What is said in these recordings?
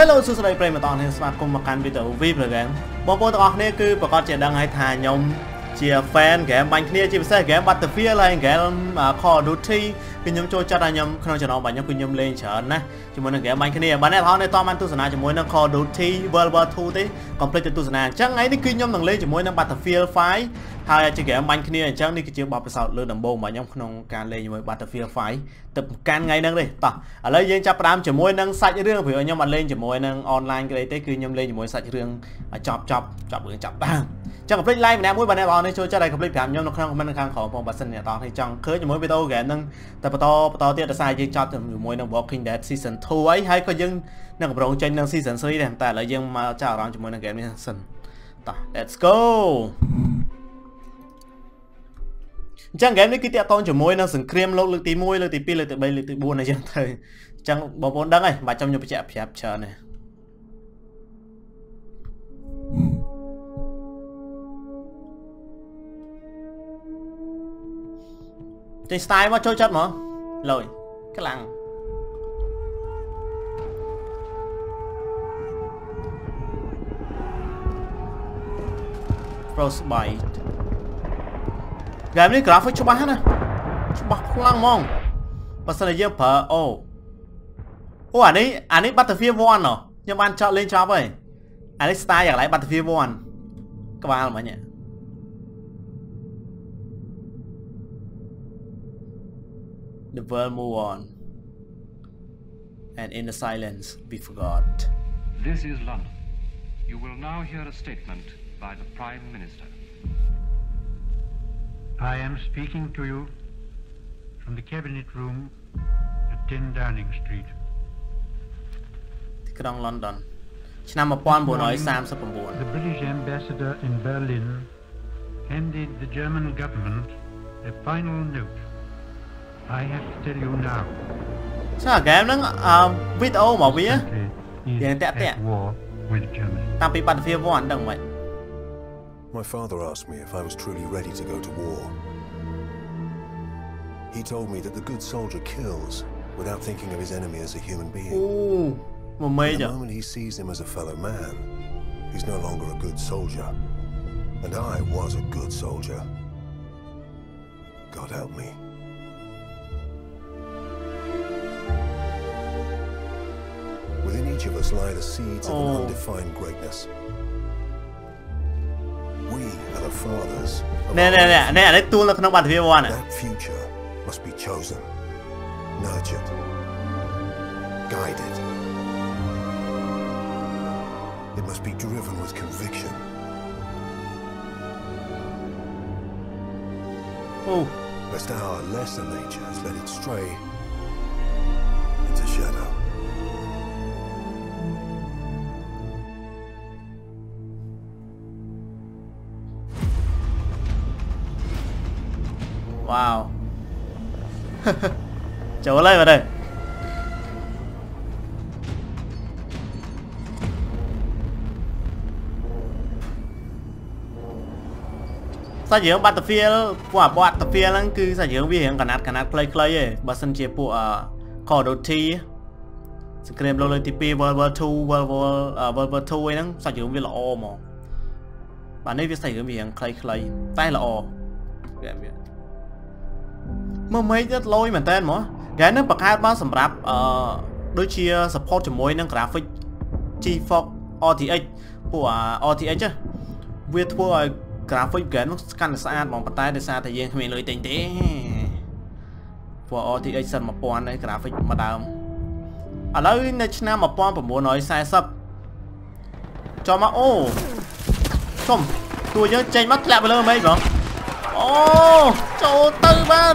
Hello Let's go. Chẳng game này cứ tiệt tôn chỉ mối năng sừng cream lốc lực tí môi lực tí pi lực tí bay lực tí buồn này chẳng thời chẳng bỏ vốn đắng này mà trong nhiều cái chẹp chờ này. Thì style mà trôi chất mà lời cái làng. Frostbite. Game này graphic chụp bát nè, chụp bát khoang mong, bát sơn dây phở, ô anh ấy Battlefield 1 hả? Nhưng mà anh chọn lên cho vậy, anh ấy style dạng lại Battlefield 1, các bạn làm gì? The world move on, and in the silence we forgot. This is London. You will now hear a statement by the Prime Minister. I am speaking to you from the cabinet room at 10 Downing Street. London. The British ambassador in Berlin handed the German government a final note. I have to tell you now. Sao game nó video mà vía? Tiếng tẹt tẹt. Tạm biệt bạn phía vô ảnh đồng vậy. My father asked me if I was truly ready to go to war. He told me that the good soldier kills without thinking of his enemy as a human being. The moment he sees him as a fellow man, he's no longer a good soldier. And I was a good soldier. God help me. Within each of us lie the seeds of an undefined greatness. That future must be chosen, nurtured, guided. It must be driven with conviction. Lest our lesser nature has led it stray into shadow. Wow. Trở lại vào đây. Sao dưỡng Battlefield của Battlefield là cứ sao dưỡng vi hiểm cả nát play ấy. Bà sân chế của Call of Duty. Scream lâu lên TP World War 2 ấy nó sao dưỡng vi là o mà. Bạn ấy vi sao dưỡng vi hiểm play tay là o. Mà mấy rất lôi mà tên mà cái nó bật hai bao sầm rạp đối chia support cho mối năng graphic G4 RTX của RTX á việc thua graphic cái nó scan sát bằng bàn tay để xa thời gian mình lấy tình thế của RTX sân một con đấy graphic mà đào ở đây national một con của bố nói sai sập cho mà ô không tôi nhớ chạy mắt lẹ vào mấy không ô chỗ tư ba.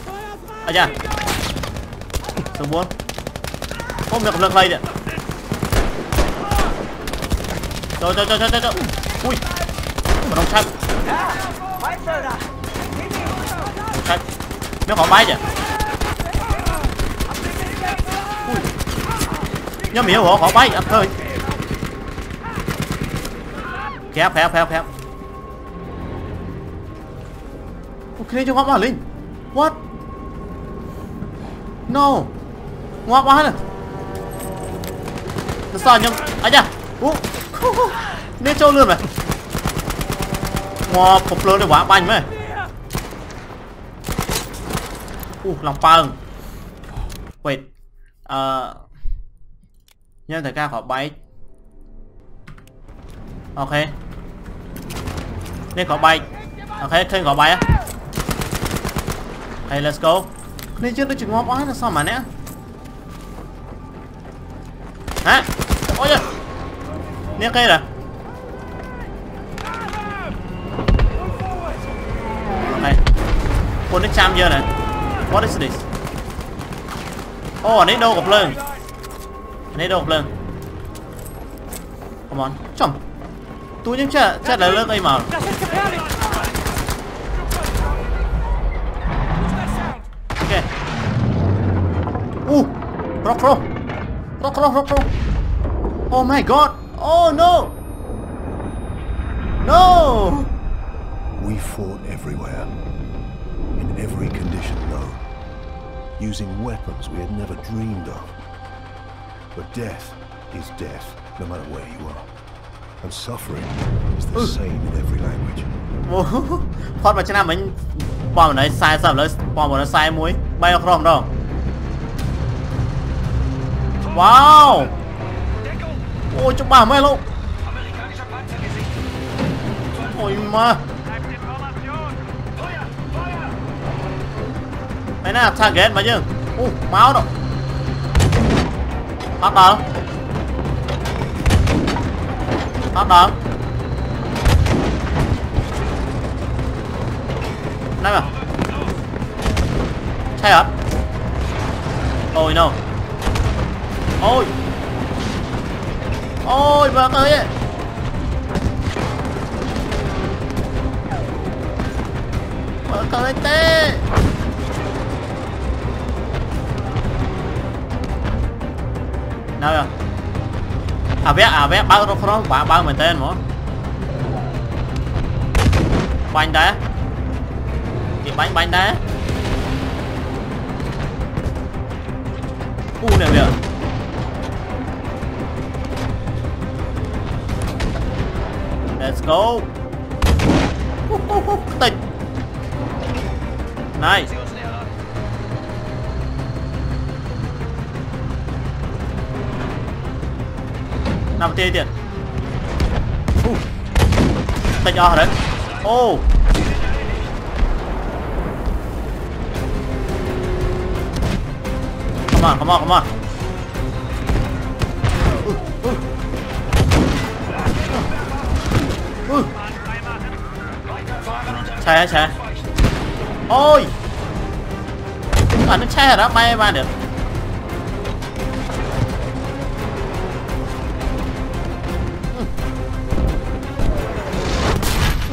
À chà. Số 4. Không được lực này. Go. Uy. Còn ông săn. Săn. Nó còn máy kìa. Nhóm hiểu hổ máy anh ơi. Khép. Okay, cho ngọc vào Linh. What? No. Ngọc vào nè. Nó sao nhưng ấy da. Ủa. Nên trâu lượn mày. Ngọc phục lượn được quả banh mày. Lòng pâng. Wait. Nhân thời ca khỏi bay. Ok. Nên khỏi bay. Ok, thêm khỏi bay á. Hey, let's go. Này chết nó chừng ngóp quá, nó sao mà nè. Hả? Ôi giời. Nè cây rồi. Này. Con nó chạm giờ này. What is this? Oh, ở đây đâu gặp lên. Ở đây đâu gặp lên. Come on. Chồng. Tôi nhưng chết là lớn ấy mà. Rock. Oh my god. Oh no. No. We fought everywhere. In every condition known. Using weapons we had never dreamed of. But death is death, no matter where you are. And suffering is the same in every language. Phót mà chả mình bom ở đấy sai sao rồi, bom ở đấy sai muối, bay không rộng đâu. Wow. Ôi chụp bà mày luôn. Ôi mà. Mày nè target mà chứ. Ô máu đâu. Bắt đầu. Này mà. Chạy hả? Ôi no. Ôi vợ ơi. Vợ ơi tê. Nào rồi. À bé bao nó không bao mình tên mà. Bánh đá. Cái bánh đá. U này liệu. Let's go. Tỉnh. Nice. Nào tia tiền. Tỉnh ở đấy. Oh. Come on. Chạy. Ôi. Còn nó chạy ra bay mà được.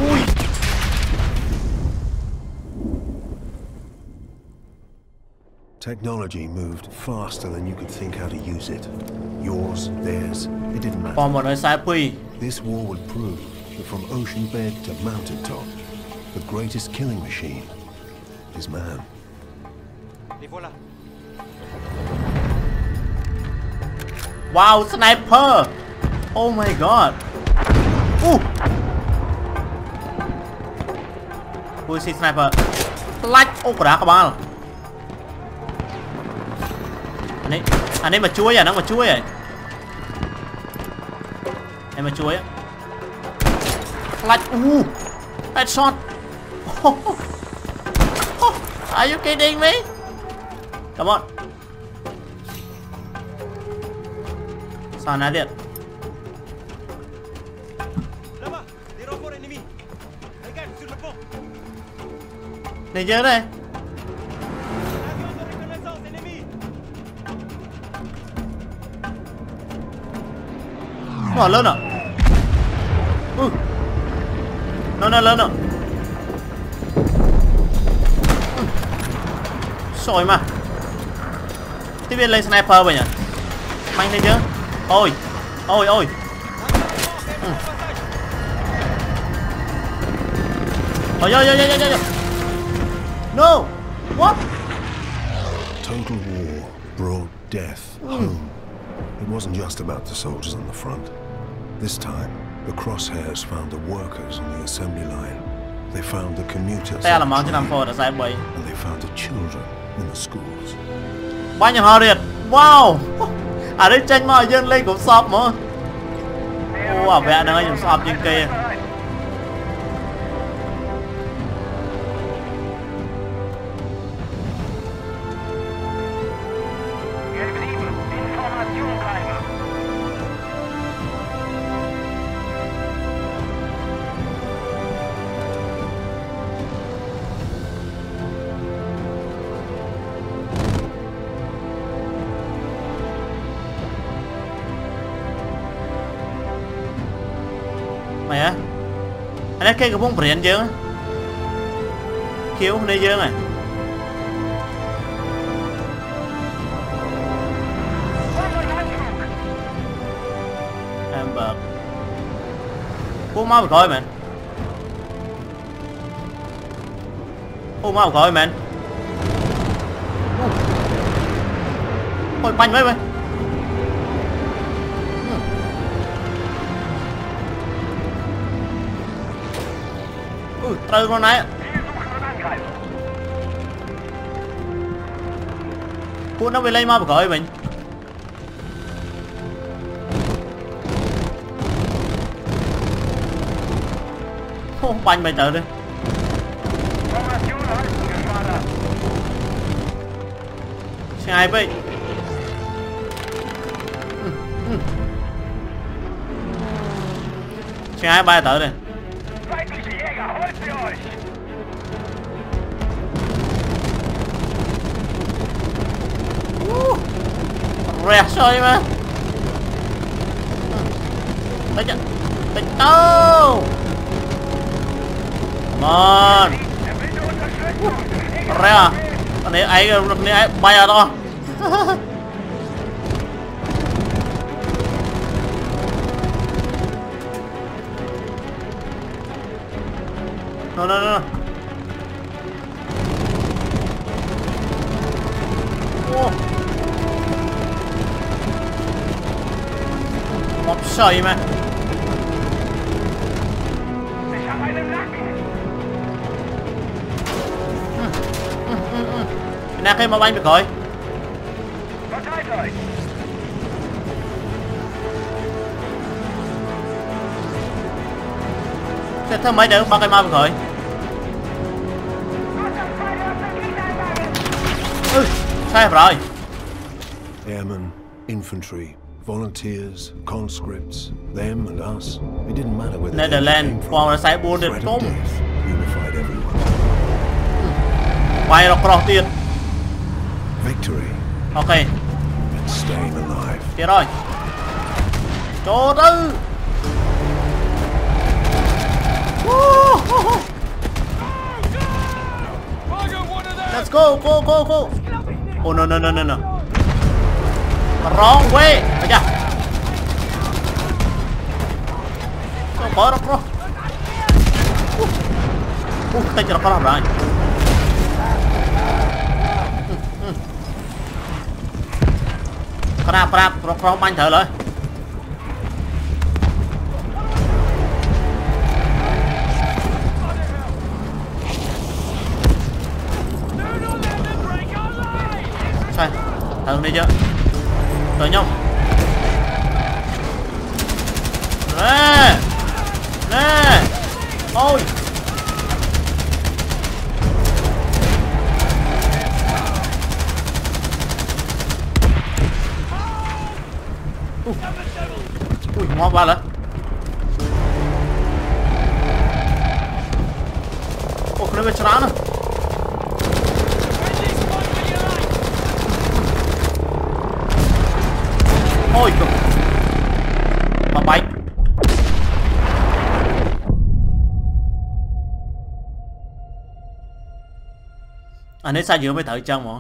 Ui. Technology moved faster than you could think how to use it. Yours, theirs, it didn't matter. This war would prove that from ocean bed to mountaintop, the greatest killing machine is man. Wow, sniper! Oh my god! Ooh! Who is he, sniper? Like, oh, crap, come on! Anh ấy mà chuối à, nó mà chuối à. Em mà chuối á. Like, ooh! Headshot! Are you kidding me? Come on. Sao nã điện. Này nhớ đây. Bỏ lên à? Ooh. No, no, no, no. Rồi mà. Tiếp viên lên sniper vậy nhỉ? Mạnh thế chứ. Ôi. Ôi ôi. Ôi ôi ôi ôi ôi. No. What? Total war brought death home. It wasn't just about the soldiers on the front. This time, the crosshairs found the workers on the assembly line. They found the commuters and they found the children in the schools. Wow! Ở đây tranh mà dân lên cũng sọp mà. Ô à vẹn ơi, sọp trên kia. Cái bông biển chứ khiếu đây chứ này em bật ô máu khỏi mình ôi banh mấy mày. Trừ con này cuốn nó về lên mà gọi mình không banh mày tự đi xe ai vậy xe ai bay tự đi. Rẹt rồi mà. Đấy chứ. Đấy đâu. Mon. Rẹt à. Này ấy bay à đó. No, no, no, no. Mọc sợi mà. Nè cái mà banh được rồi. Thế thôi mấy đứa bắt cái ma được rồi. Airmen, infantry, volunteers, conscripts, them and us. It didn't matter whether Netherlands unified everyone. Victory. Okay. And staying alive. Đi rồi. Chỗ tư. Let's go, go, go, go. Oh no no no no no. Wrong way. Aja. Corro, corro. Tá tirando para lá. Para para pro pro banh thử rồi. Thằng đi chứ. Tới nhông. Nè. Nè. Ôi. Ui, ngon ba lần. Ôi, nó bị trán rồi. Ôi, mà bay. anh ấy sai vừa mới thợ chân mà.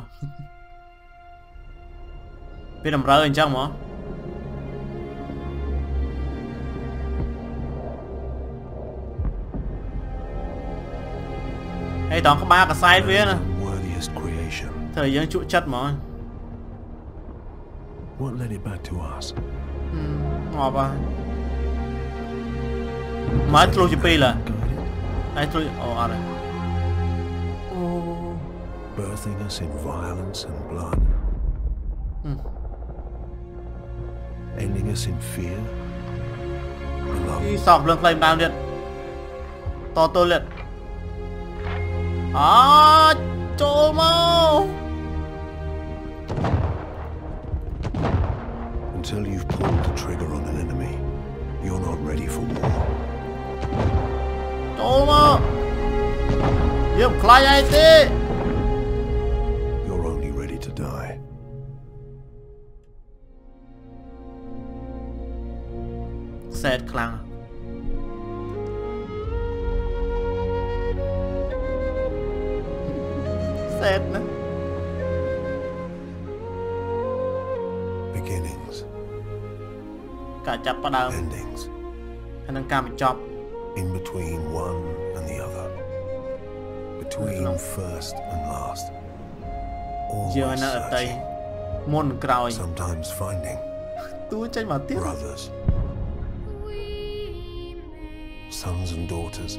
Biết làm rơi anh chân mà. Ê toàn có ba cái sai phía nè. Thời gian trụ chất mà. What led it back to us? Ngọt à. Mà anh trụ chụp là. Anh trụ ồ à rồi. Birthing us in violence and blood. Ending us in fear. Đi sọc lưng lên bao điện. To tô liệt. À, trộm mau. Until you've pulled the trigger on an enemy, you're not ready for war. Trộm mau. Yêu khai ai thế? Sad clang. Sad no? Beginnings. Endings. And then come job. In between one and the other. Between first and last. Always searching. Sometimes finding. Brothers. Sons and daughters,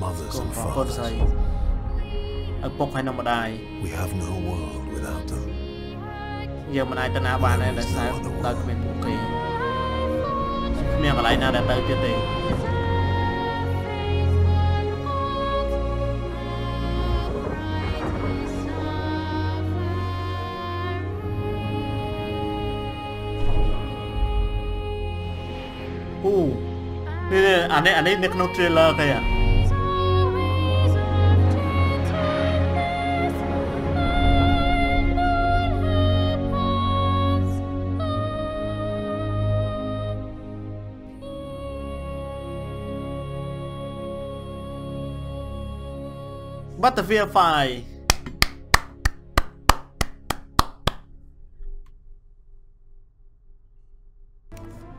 mothers and fathers. We have no world without them. Anh ấy nick no trailer thôi à. Battlefield 5.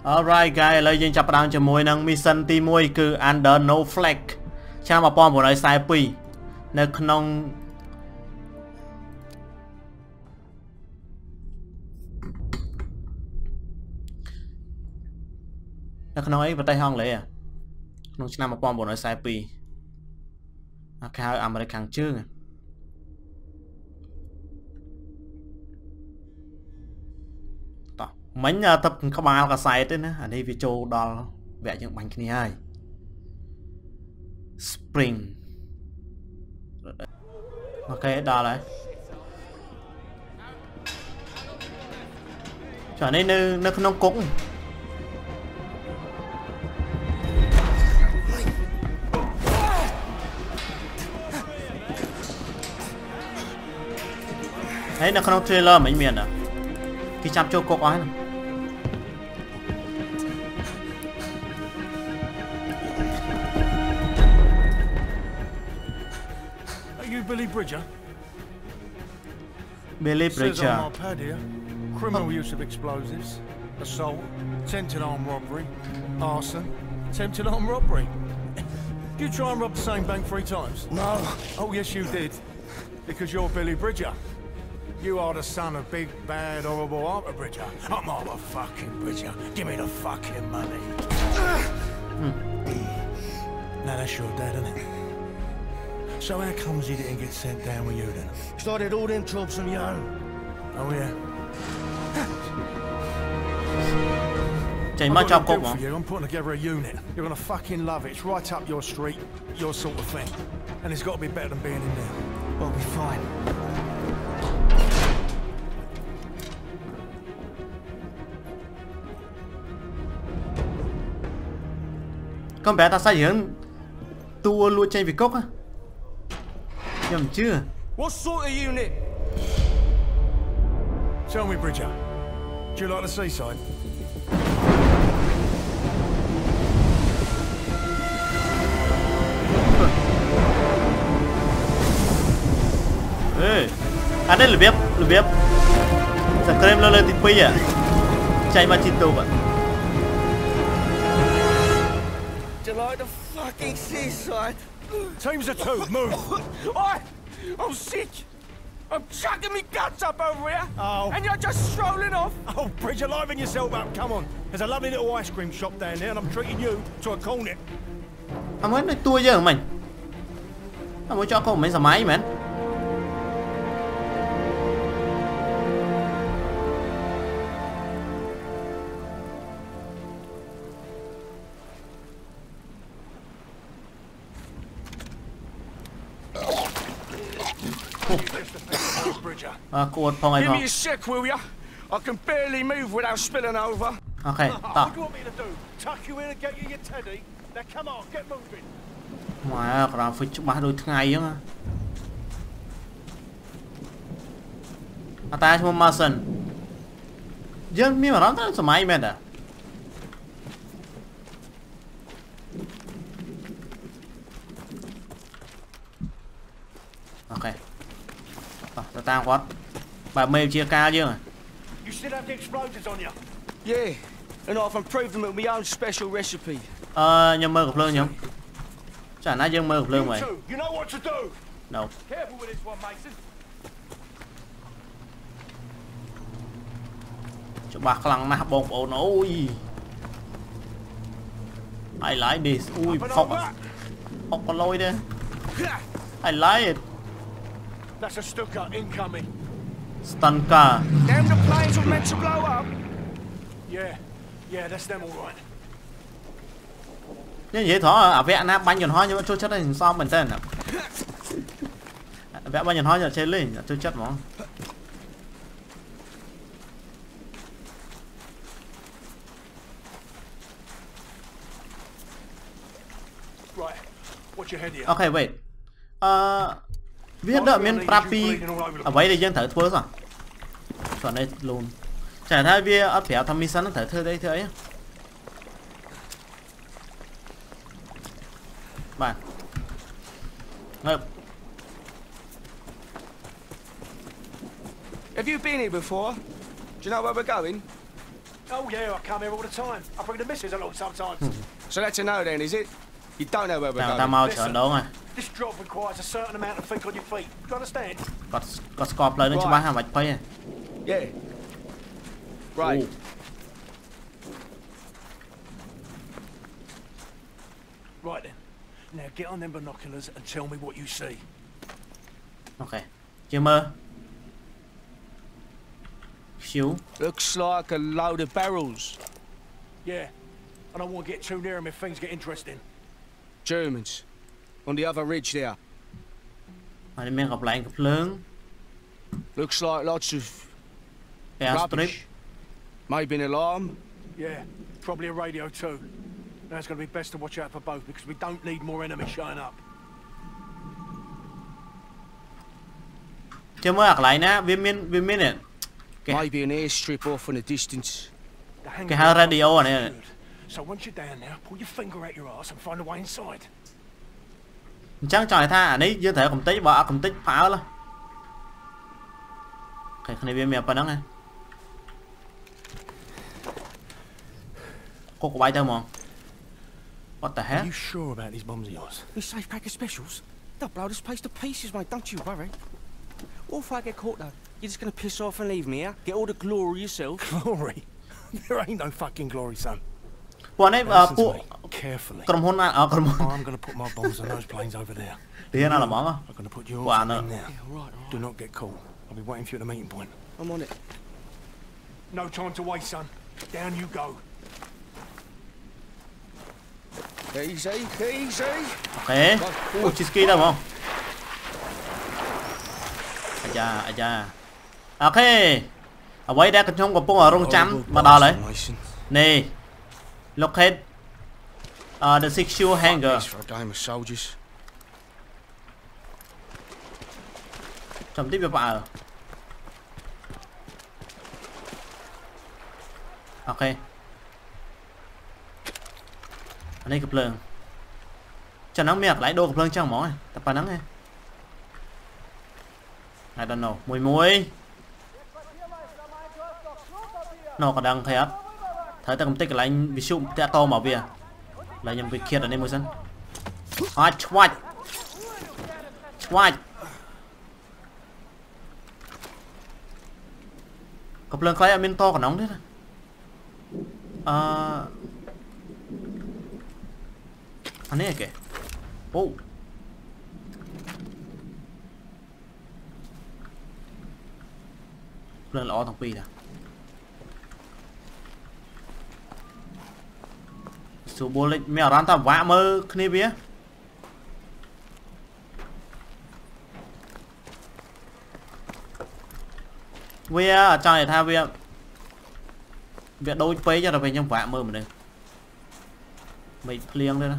Alright guys, ឥឡូវយើងចាប់ផ្ដើមជាមួយនឹង mission ទី1 គឺ Under No Flag ឆ្នាំ 1942 នៅក្នុង ប្រទេសអង់គ្លេសក្នុង ឆ្នាំ 1942 អាគេហៅ អាមេរិក ខាងជើង Mình tập các bạn cả sai thế nè, anh ấy video đo vẽ những bánh kia hay Spring. Ok, đo lại. Cho nên nó không cũng. Đấy nó không trailer mấy miền à? Khi chạm cho cô ấy nè. Billy Bridger. Billy Bridger. Says on my pad here, criminal use of explosives, assault, attempted armed robbery, arson, attempted armed robbery. You try and rob the same bank 3 times? No. Oh yes you did, because you're Billy Bridger. You are the son of big, bad, horrible Arthur Bridger. I'm Arthur fucking Bridger. Give me the fucking money. Now that's your dad, isn't it? So how comes he didn't get sent down with you then? Started all them troubles on your own. Oh yeah. Jay, my job got one. I'm putting together a unit. You're gonna fucking love it. It's right up your street, your sort of thing. And it's got to be better than being in there. We'll be fine. Con bé ta sao dưỡng tua luôn trên Việt Cốc á? What sort of unit? Tell me, Bridger. Do you like the seaside? Ada lebih sekarang lalu tipe ya, cai macam itu pak. July the fucking seaside. Times are two. Move. I'm sick. I'm chucking me guts up over here. Oh. And you're just strolling off. Oh, Bridger, liven yourself up. Come on. There's a lovely little ice cream shop down there, and I'm treating you to a cornet. Anh muốn nói tua với mình. Anh muốn cho con mình xe máy mà. Give me a sec, will ya? I can barely move without spilling over. Okay, what do you want me to do? Tuck you in and get you your teddy? Now come on, get moving. Wow, còn phải chụp ba đôi ngày á. À, ta xem Mason. Giờ mình mà làm thế sao mai mệt à? Okay. Tao tao quát. Bà mê chia ca chứ. You still have the explosives on you. Yeah, and I've improved them with my own special recipe. Nhưng mơ gặp lương nhỉ? Chả nãy dân mơ gặp lương vậy. You know what to do. No. Careful with this one, Mason. Cho bạc lăng nạp bột ổn ôi. I like this. Ui, phọc à. Phọc con lôi đây. I like it. That's a Stuka incoming. Stun car. Damn, the planes were meant to blow up. Yeah, yeah, that's them all right. Như vậy thỏ à vẽ na bắn nhọn hói nhưng mà trôi chết lên sao mình tên à? Vẽ bắn nhọn hói giờ chết lên trôi chết mỏ. Right, watch your head here. Okay, wait. Biết đó miền Prapi ở vậy thì dân thử thua rồi, còn đây luôn. Chả thay bia ở phía tham Mason nó thử thưa đây thưa ấy. Bạn, ngập. Have you been here before? Do you know where we're going? Oh yeah, I come here all the time. I bring the missus along sometimes. So that's a no then, is it? You don't know where we're going. Ta mau chở đón à. This drop requires a certain amount of think on your feet. Do you understand? Got scope lên cho bác hàng mạch phây. Yeah. Right. Right then. Now get on them binoculars and tell me what you see. Okay. Chưa mơ. Xíu. Looks like a load of barrels. Yeah. I don't want to get too near them if things get interesting. Germans. On the other ridge there. I mean, a blank plane. Looks like lots of rubbish. Maybe an alarm. Yeah, probably a radio too. Now it's going to be best to watch out for both because we don't need more enemies showing up. Maybe an airstrip off in the distance. The radio on it. So once you're down there, pull your finger out your ass and find a way inside. Chẳng chọn tha ở đây chưa thể không tích bỏ không tích phá luôn. Cái này bên mẹ phần này. Cô có bay theo mòn. What the hell? Are you sure about these bombs of yours? These safe pack of specials. They'll blow this place to pieces, mate. Don't you worry. What if I get caught though? You're just gonna piss off and leave me here. Get all the glory yourself. Glory? There ain't no fucking glory, son. Bọn này phụ cầm hôn à cầm hôn. Thì nào là món à? Quả nữa. Okay. Ủa chiếc kia đâu không? Aja aja. Okay. Ở vậy đã trong của bông ở rong chấm mà đào đấy. Nè. Locate the six-shoe hanger. Chấm tiếp vào. Okay. Anh ấy cặp lưng. Cho nắng miệt lại đôi cặp lưng cho mỏ này. Tập vào nắng này. I don't know. Mùi muối. Nó có đang khép. Thấy ta không tích là anh bị sụm tẹt to mà bìa. Là nhầm bị khiết ở đây mùi sân. Hot swat. Swat. Cặp lần khói ở bên to còn nóng thế này. Anh ấy kìa. Oh. Lần lọ thằng Pi nè. Số bố lịch mèo rắn ta vã mơ khní bia. Vì ở trong này tha vì việc đôi phế cho nó về trong vã mơ mà đây. Mày liêng đây nè.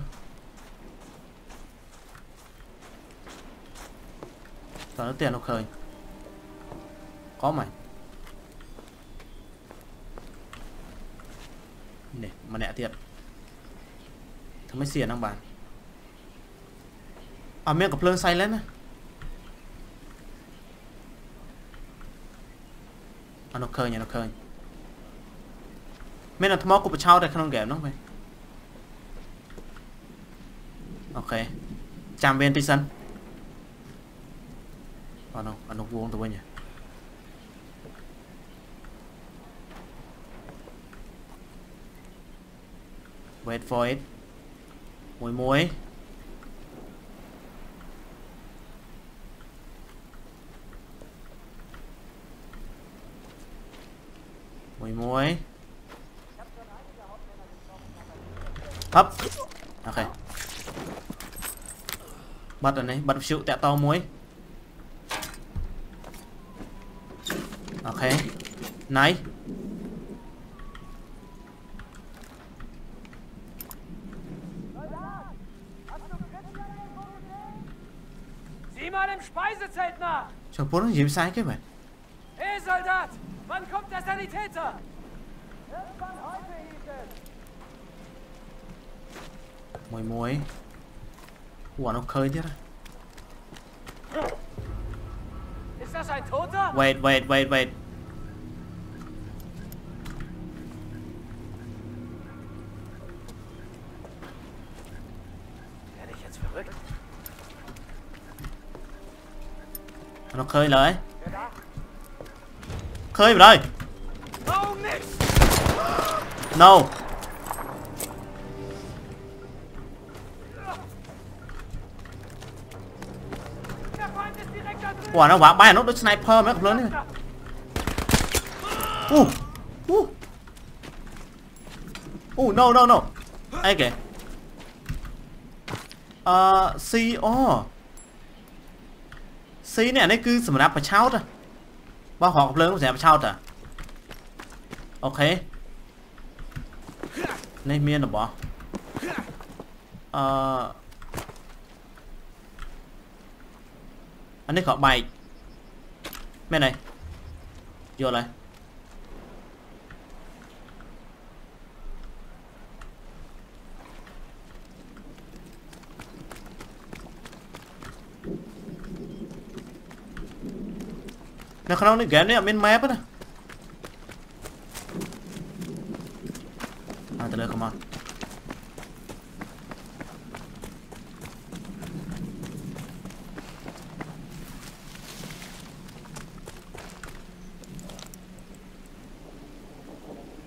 Tao nó tiền nó khởi. Có mày. Nè, mà nẹ thiệt. Thằng mới xỉa năng bàn. À miệng cặp lương say lên á. À nó khơi nha, nó khơi. Mình là thằng mô của bà cháu đây khá nông game đúng không? Ok. Chạm viên tí sân. À nó vuông tụi bây nhỉ. Wait for it. Mùi muối. Mùi muối. Hấp. Ok. Bắt rồi này, bắt chịu tẹo to muối. Ok. Này. Trời bố nó dìm sai cái mày. Hey Soldat, wann kommt der Sanitäter? Mùi muối. Ủa nó khơi thế này. Ist das ein Toter? Wait, wait, wait, wait. Nó khơi lại. Khơi vào đây. No. Ủa nó vả bay nó đốt sniper mấy cặp lớn này. No no no. Ai kìa. CO. Xí này này cứ sầm đáp và cháu thôi. Bao họ lớn cũng sẽ và cháu thôi. Ok. Này miên được bỏ. Anh ấy họ bày. Mẹ này. Vô lại. Nó không nên game này ở bên map á. À từ đây come on.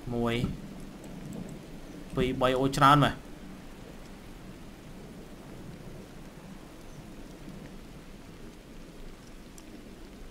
Mùi. Bị bay ô tràn mà.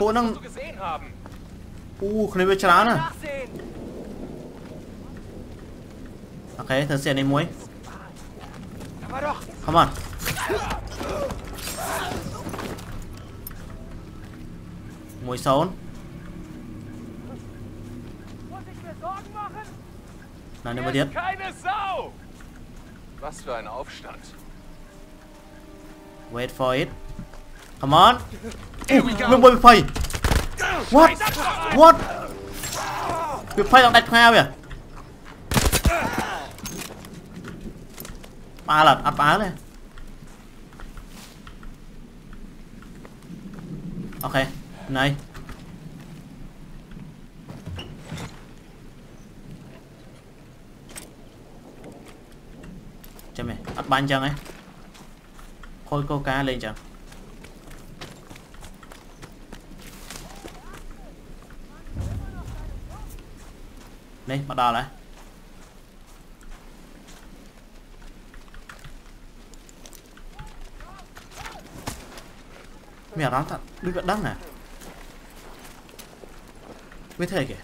Ủa nó... không biết chán à. Ok, thử xem này muối. Come on. Muss hauen? Nein, über dir. Keine Sau! Was für ein Aufstand. Wait for it. Come on. Here we go. We'll fight. What? What? We'll fight on that crowd here. Ba lật áp á này. Okay. Này. Chà mày, áp ban chăng ấy. Khôi cô cá lên chẳng. Đây, bắt đầu lại. Mẹ nó thật, đứt đoạn đắng này. Với thế kìa.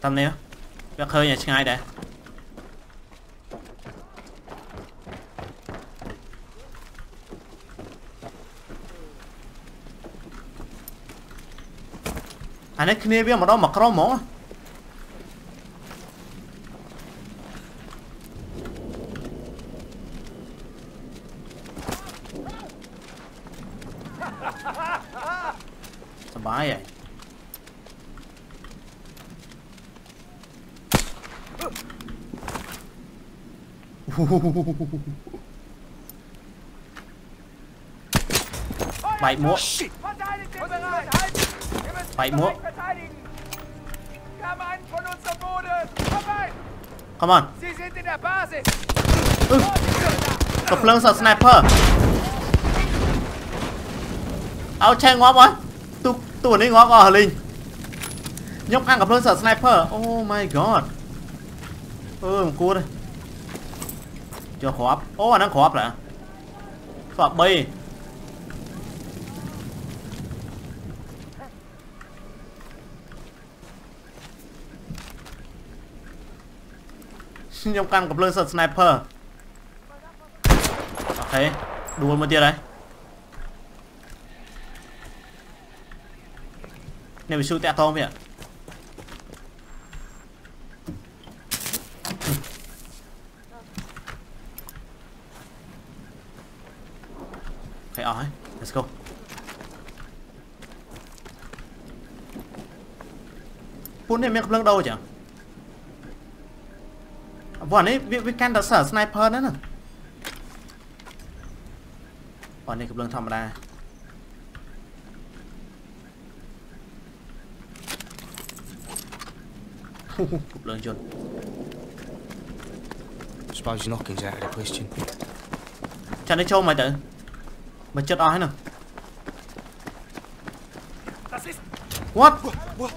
Tâm nè. Việc hơi nhà ngay đấy. Anh ấy kia biết mà đâu mà crom mỏ. Sao bái vậy? Bảy múa. Bảy múa. Come on. Cặp lưng sợ sniper. Áo che ngó quá. Tụi này ngó gò Linh. Nhóc ăn cặp lưng sợ sniper. Oh my god. Ừ, một cua đây. Cho khó ấp. Ô, anh đang khó ấp lại. Khó ấp bay. Nhông căn cặp lưng sợt sniper. Ok, đùa một tia đấy. Này bị sưu tẹt không vậy? Let's go. Bốn này mình không lưng đâu chẳng. Bọn ấy we can đã sở sniper nữa nè. Bọn này không lưng thầm ra. Không lưng chôn. Suppose you're knocking's out of the question. Chẳng để cho mày tự. Mà chết ai nè. What?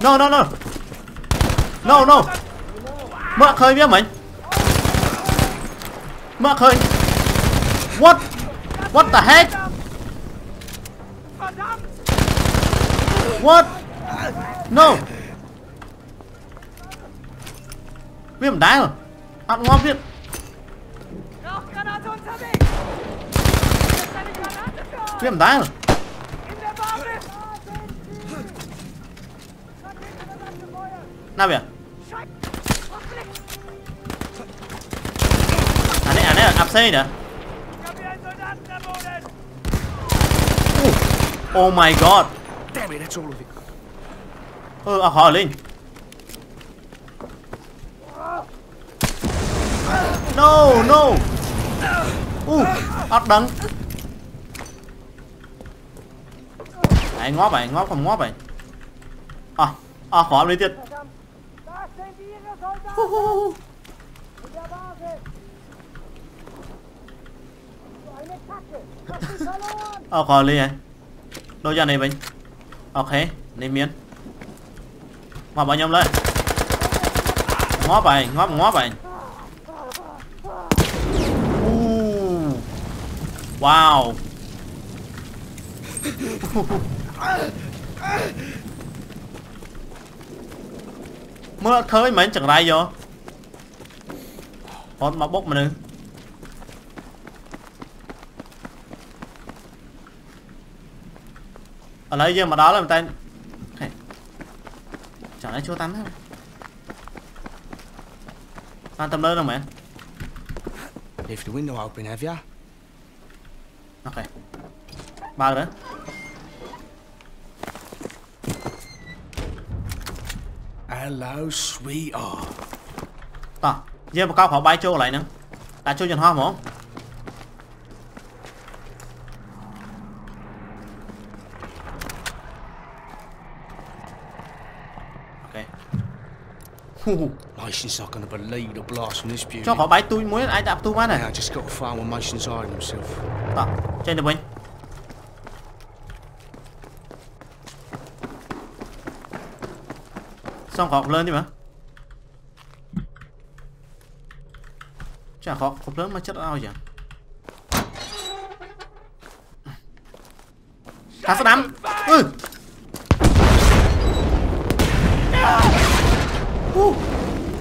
No no no. No no. Mẹ khơi biết mình. Mẹ khơi. What? What the heck? What? No. Viêm đá rồi. Ăn ngon viêm. Wir haben da. Na wer? Ah ne, absehen da. Oh my god. Damn it, that's all of it. Oh, Harling. No. Át đắng. Anh ngó vậy, ngó không ngó vậy. Khó lấy tiền. Khó lấy này. Đôi giờ này mình. Ok, lên miếng. Mà bao nhiêu lên. Ngó vậy, ngó vậy. Wow. មើលអត់ឃើញមែនចង្រៃយោអត់មកបុកមនុស្សឥឡូវយើងមកដល់ហើយតែចង្រៃចូលតាមណាបានតាមលើនោះមែន Leave the window open, have ya? Okay. Bye, then. Hello, sweetheart. Ah, giờ mà cao họ bay chỗ lại nữa. Đã chỗ dần hoa không? Okay. Mason's not gonna believe the blast from this beauty. Cho họ bay túi muối ai đạp túi má này. I just got to find where Mason's hiding himself. Ah, trên đường bên. Xong khó lên đi mà chả khó cục lớn mà chết ao vậy thả số đám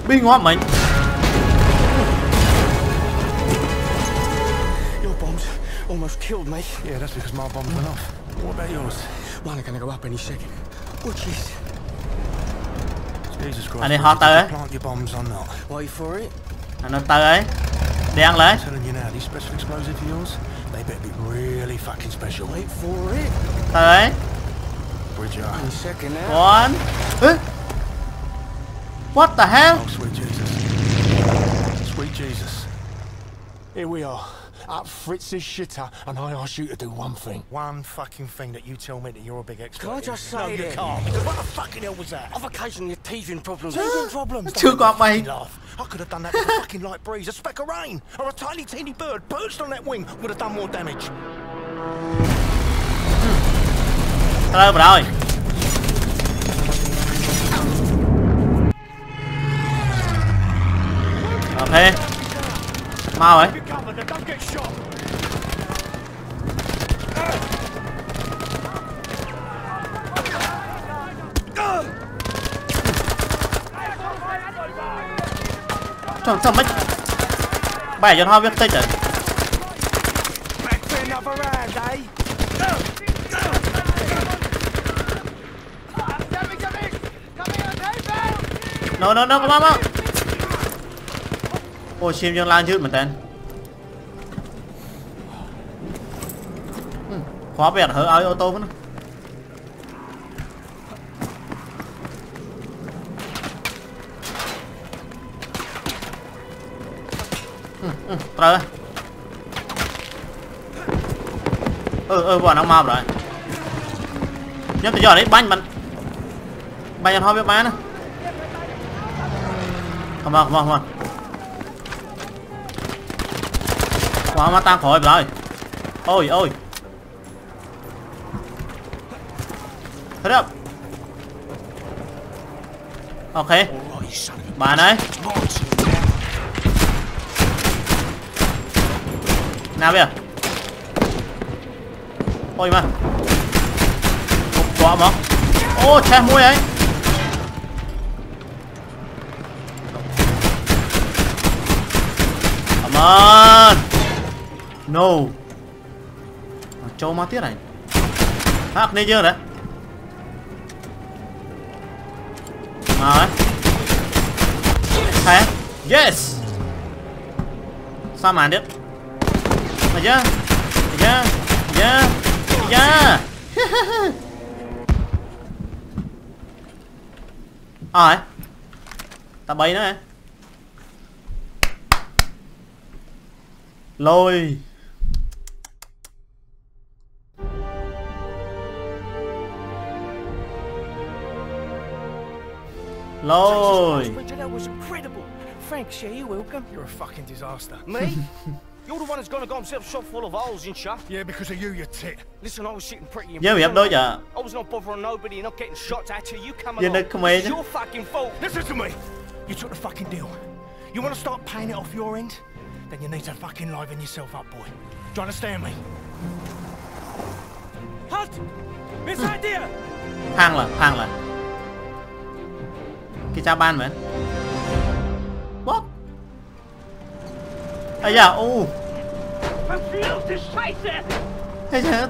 binh hoa mình your bombs almost killed me yeah that's because my bombs went off what about yours mine are gonna go up any second watch this anh ấy hot tới ấy anh ấy tới ấy đen lấy tới ấy one what the hell sweet Jesus here we are up Fritz's shitter and I ask you to do one fucking thing that you tell me that you're a big expert. Can I just say no, you can't. Because what the fucking hell was that? I've occasionally had teething problems. Teething problems. Too got my laugh. I could have done that with a fucking light breeze, a speck of rain, or a tiny teeny bird perched on that wing would have done more damage. Hello, Brownie. Okay. Mau ấy. Trời sao mất bài cho nó biết tích rồi nó có bao ôi chim cho lan chút mình tên khóa bẹt hở áo ô tô nữa rồi bọn nó mau rồi nhưng từ giờ đấy banh anh ho biết bán nữa không quá mà tan khỏi rồi ôi hết rồi ok bạn ấy nào bây giờ ôi mà quá mà ô chém mũi ấy come on no châu ma tiết này hắc này chưa đấy mà ấy hả yes sao mà được Ai? Ta bay nữa hả? Lôi. Lôi. Thanks, yeah, you're welcome. You're a fucking disaster. Me? You're the one that's gonna go himself shot full of holes in shot. Yeah, because of you, you tit. Listen, I was sitting pretty in I was not bothering nobody and not getting shots at you. You come along. It's your fucking fault. Listen to me. You took the fucking deal. You want to start paying it off your end? Then you need to fucking liven yourself up, boy. Do you understand me? Halt! Miss idea! Hang on, Good job, man. What? Hey, yeah. Oh. Hey,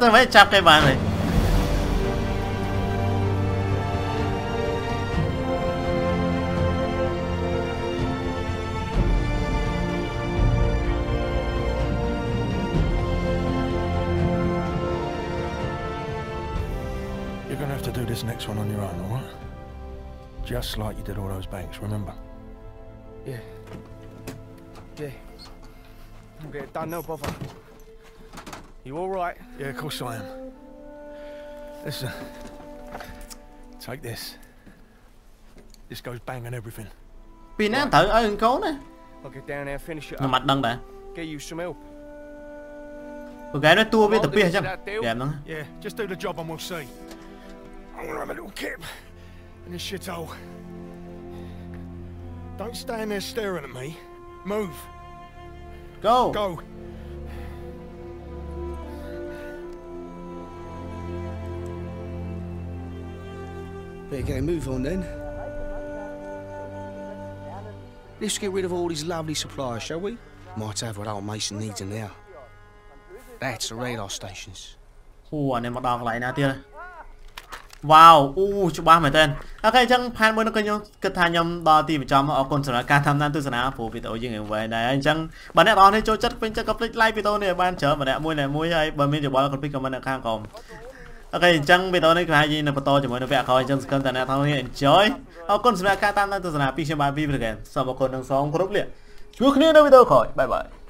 tôi phải chạm cây bàn này. You're gonna have to do this next one on your own, all right? Just like you did all those banks, remember? Yeah. Yeah. Okay, don't no bother. You all right? Yeah, of course I am. Listen, take this. This goes bang on everything. Pin right. I'll get down there, finish it up. Get you some help. Yeah, just do the job and we'll see. I'm gonna have a little kip in this shithole. Don't stand there staring at me. Move. Go. Go. Better get a move on then. Let's get rid of all these lovely supplies, shall we? Might have what old Mason needs in there. That's the radar stations. Ủa, này mặt đòn lại nè tia. Wow, chụp ba mấy tên. Ok, chẳng pan mới nó coi nhau kịch thay nhom đo tìm cho mà ở con sờ cá tham nan tư sờ nào phù video riêng em về này anh chẳng bạn này đo này cho chất bên chất cặp like video này bạn chở mà đẹp môi này môi hay bấm miếng chụp ba còn pick comment ở khang còn. Ok, chẳng video này cái gì là photo chỉ mới nó vẽ thôi chẳng cần tài nào thao hiện chơi. Ở con sờ cá tham nan tư sờ nào pick xem bài video này. Sau một con đường sống có lúc liền. Chúc các bạn video khỏi. Bye bye.